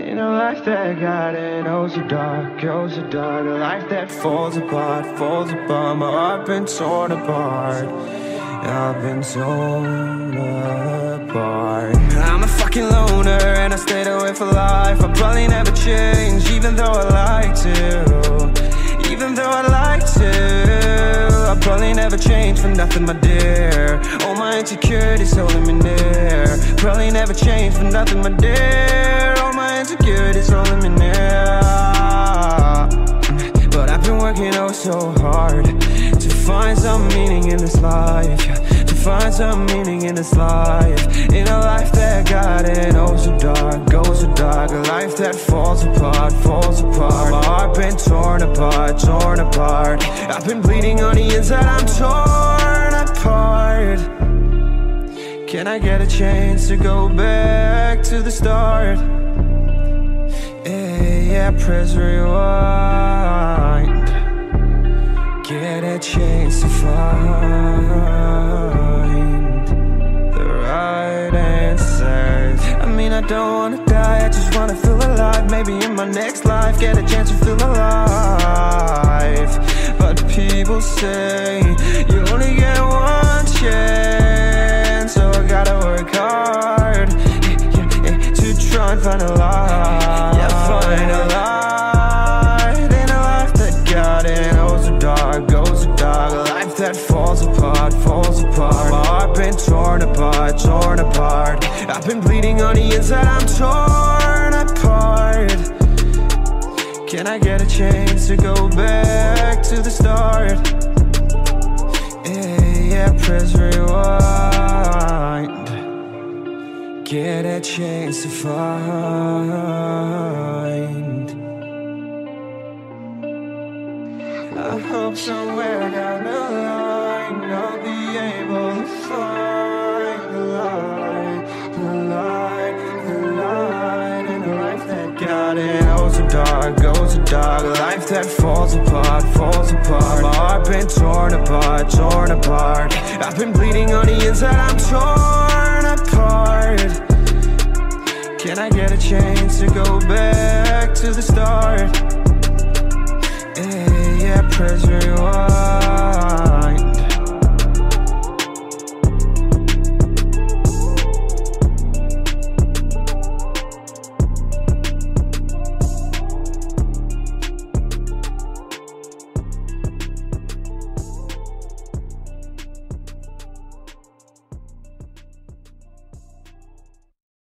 In a life that got it, oh so dark, oh so dark. A life that falls apart, my heart been torn apart. I've been torn apart. I'm a fucking loner and I stayed away for life. I probably never change, even though I like to. Even though I like to, I probably never change for nothing, my dear. All my insecurities holding me near. Probably never change for nothing, my dear. All my insecurities holding me near. But I've been working oh so hard to find some meaning in this life, to find some meaning in this life. In a life that got it oh so dark, goes so dark. A life that falls apart, falls apart. My heart been torn apart, torn apart. I've been bleeding on the inside, I'm torn apart. Can I get a chance to go back to the start? Hey, yeah, press rewind. Get a chance to find the right answers. I mean, I don't wanna die, I just wanna feel alive. Maybe in my next life, get a chance to feel alive. But people say you only get one chance, so I gotta work hard to try and find a life. Yeah, find a life. That falls apart, falls apart. My heart been torn apart, torn apart. I've been bleeding on the inside, I'm torn apart. Can I get a chance to go back to the start? Yeah, yeah, press rewind. Get a chance to find. I hope somewhere down the line I'll be able to find the light, the light, the light. And a life that got it oh so dark, goes so dark. A life that falls apart, falls apart. My heart been torn apart, torn apart. I've been bleeding on the inside, I'm torn apart. Can I get a chance to go back to the start? Yeah, press rewind.